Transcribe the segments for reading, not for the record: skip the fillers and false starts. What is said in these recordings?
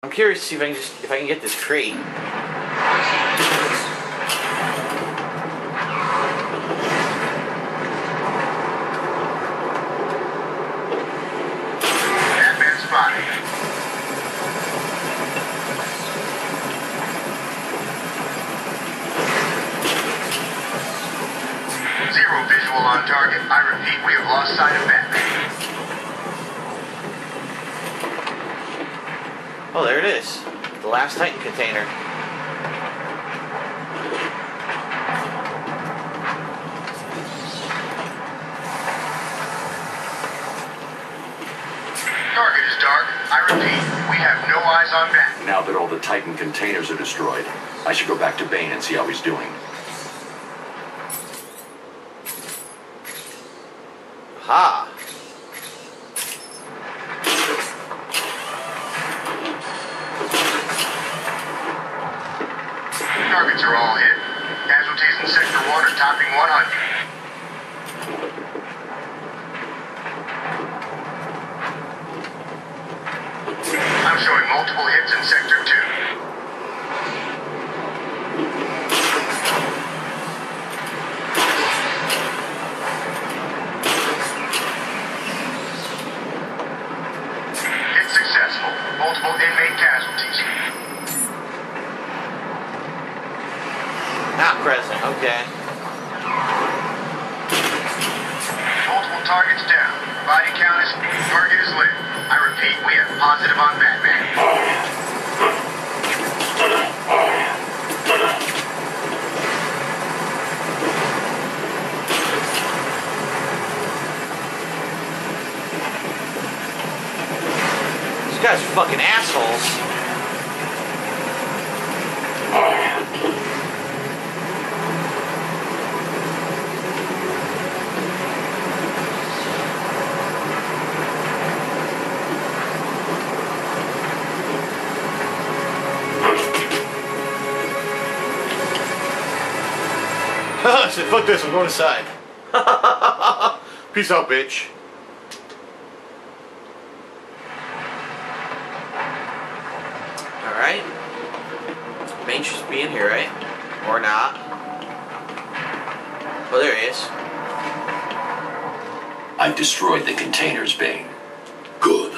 I'm curious to see if I can get this crate. On target. I repeat, we have lost sight of Batman. Oh, there it is. The last Titan container. Target is dark. I repeat, we have no eyes on Batman. Now that all the Titan containers are destroyed, I should go back to Bane and see how he's doing. Ha! Targets are all hit. Casualties in Sector 1 are topping 100. I'm showing multiple hits in Sector 2. Multiple inmate casualties. Not present, okay. Multiple targets down. Body count is... Target is lit. I repeat, we have positive on Batman. These guys are fucking assholes. I said, fuck this, I'm going inside. Peace out, bitch. Alright? Bane should be in here, right? Or not. Well, there he is. I've destroyed the containers, Bane. Good.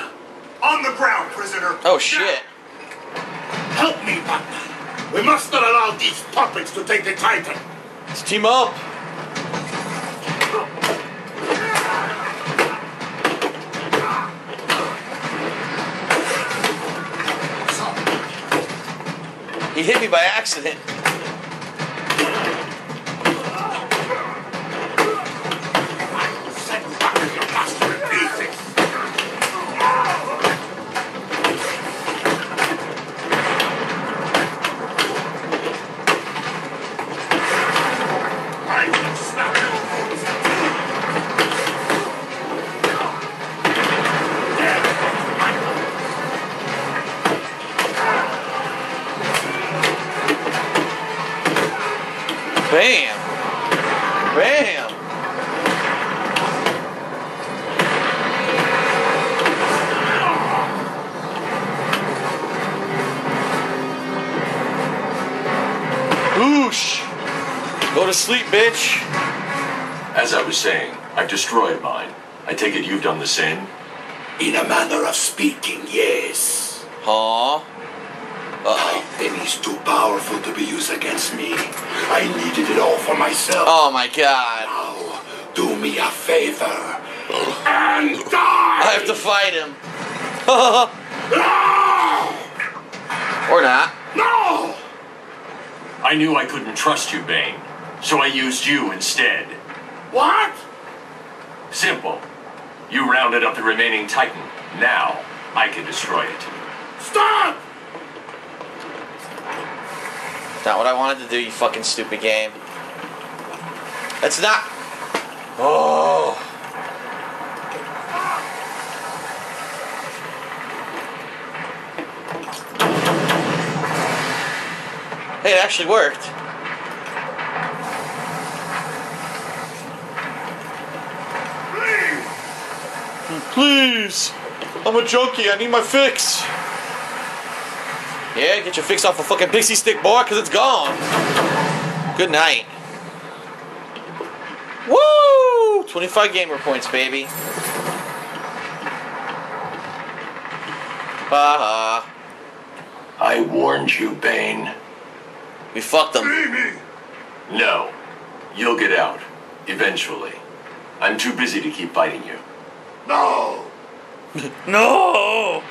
On the ground, prisoner! Oh, shit. Help me, Batman. We must not allow these puppets to take the Titan. Let's team up! He hit me by accident. Bam! Bam! Boosh! Go to sleep, bitch! As I was saying, I've destroyed mine. I take it you've done the same? In a manner of speaking, yes. Huh? Titan is too powerful to be used against me. I needed it all for myself. Oh my god. Now, do me a favor and die! I have to fight him. No! Or not. No! I knew I couldn't trust you, Bane, so I used you instead. What? Simple. You rounded up the remaining Titan. Now, I can destroy it. Stop! Not what I wanted to do, you fucking stupid game. That's not... Oh! Hey, it actually worked. Please! I'm a junkie, I need my fix! Yeah, get your fix off a fucking pixie stick, boy, because it's gone. Good night. Woo! 25 gamer points, baby. Haha. I warned you, Bane. We fucked them. No. You'll get out. Eventually. I'm too busy to keep fighting you. No! No!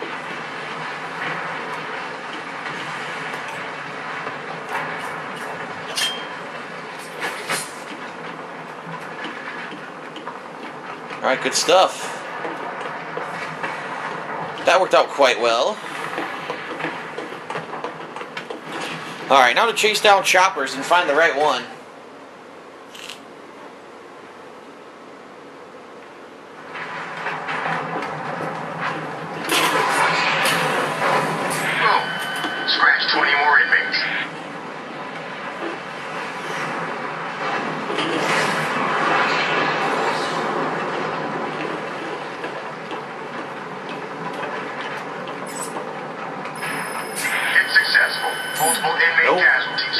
Alright, good stuff. That worked out quite well. Alright, now to chase down choppers and find the right one. Multiple inmate casualties.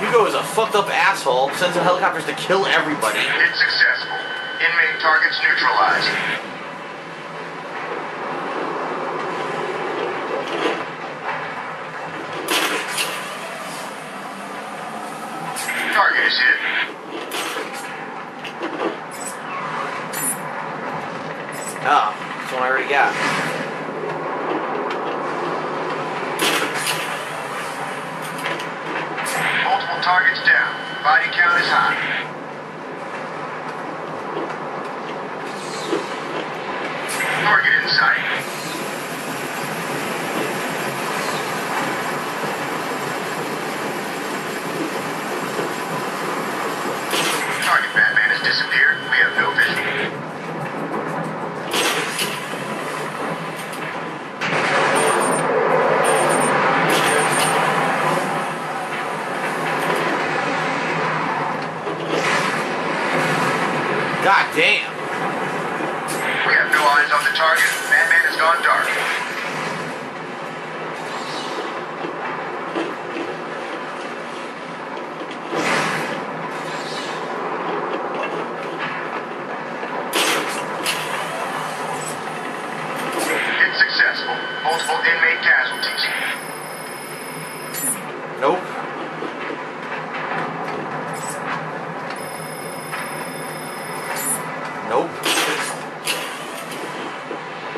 Hugo is a fucked up asshole. Sends some helicopters to kill everybody. It's successful. Inmate targets neutralized. Target is hit. Oh, that's one I already got. Multiple targets down. Body count is high. Target in sight. Target Batman has disappeared. We have no vision. God damn. We have no eyes on the target. Batman has gone dark. It's successful. Multiple inmate casualties. Nope. Nope.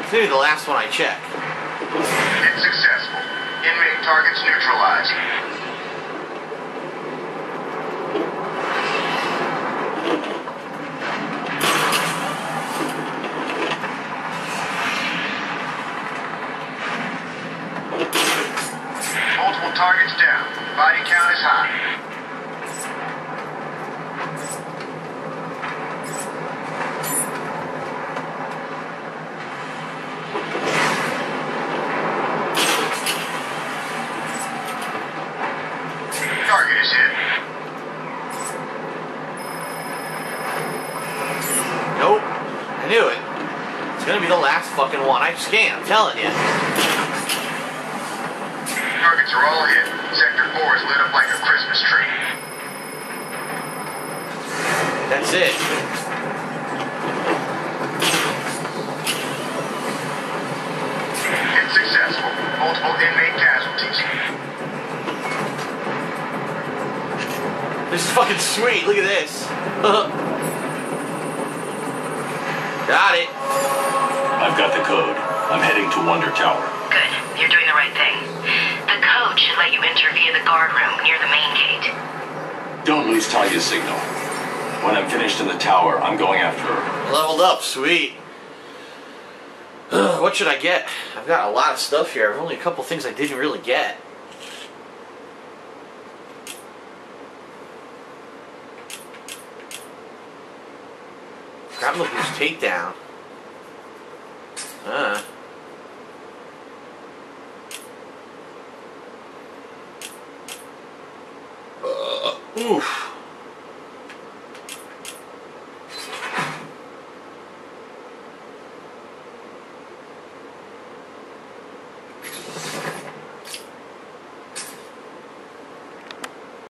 It's maybe the last one I check. It's successful. Inmate targets neutralized. Multiple targets down. Body count is high. Nope. I knew it. It's gonna be the last fucking one I scan, I'm telling you. Targets are all hit. Sector 4 is lit up like a Christmas tree. That's it. It's successful. Multiple inmate casualties. This is fucking sweet, look at this. Got it. I've got the code. I'm heading to Wonder Tower. Good, you're doing the right thing. The code should let you enter via the guard room near the main gate. Don't lose Talia's signal. When I'm finished in the tower, I'm going after her. Leveled up, sweet. What should I get? I've got a lot of stuff here. I've only a couple things I didn't really get. I'm looking for takedown. Oof.